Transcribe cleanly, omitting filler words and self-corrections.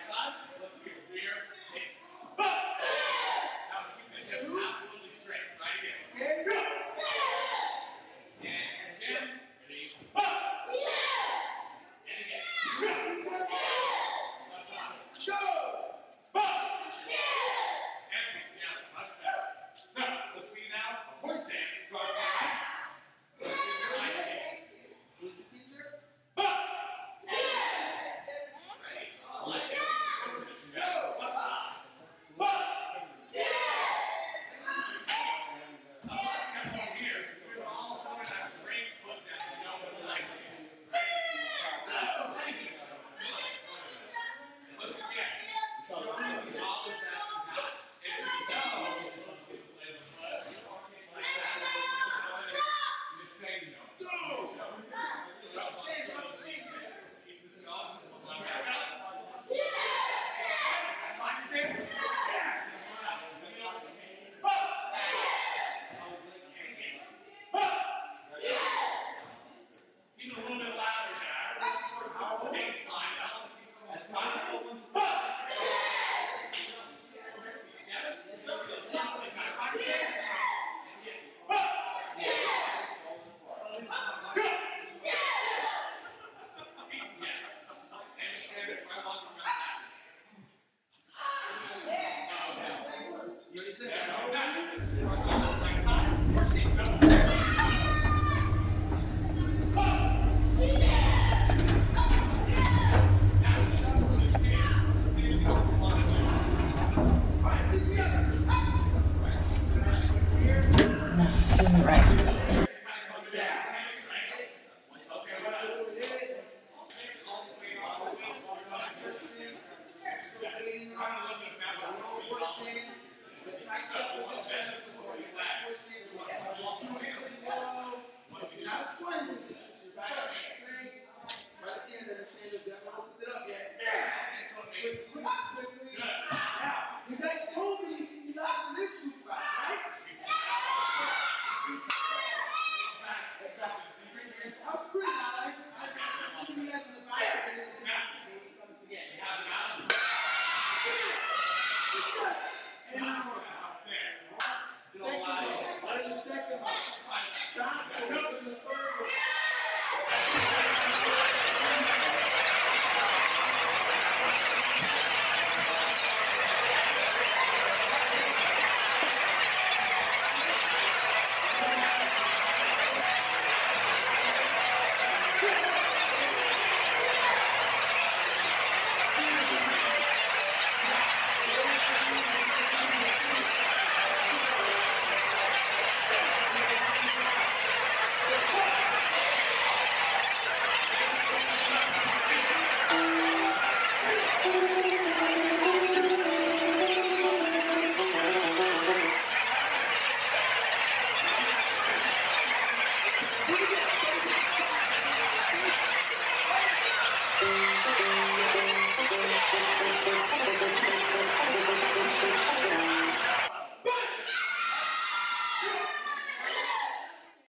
side. Let's see over here. Hey. Now keep this just absolutely straight. Right again. Go. And again. Ready? And again. Left side. Go. And down. Much better. So let's see now a horse stance across the eyes. Let's do side kick. Who's the teacher?